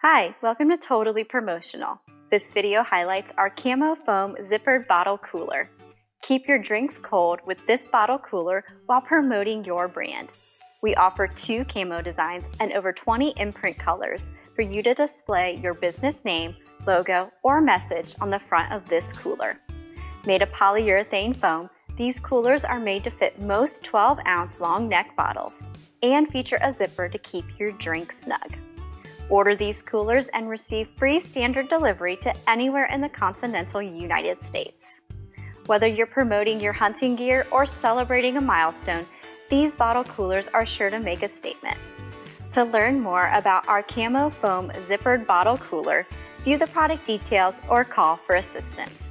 Hi, welcome to Totally Promotional. This video highlights our Camo Foam Zippered Bottle Cooler. Keep your drinks cold with this bottle cooler while promoting your brand. We offer 2 camo designs and over 20 imprint colors for you to display your business name, logo, or message on the front of this cooler. Made of polyurethane foam, these coolers are made to fit most 12-ounce long neck bottles and feature a zipper to keep your drink snug. Order these coolers and receive free standard delivery to anywhere in the continental United States. Whether you're promoting your hunting gear or celebrating a milestone, these bottle coolers are sure to make a statement. To learn more about our Camo Foam Zippered Bottle Cooler, view the product details or call for assistance.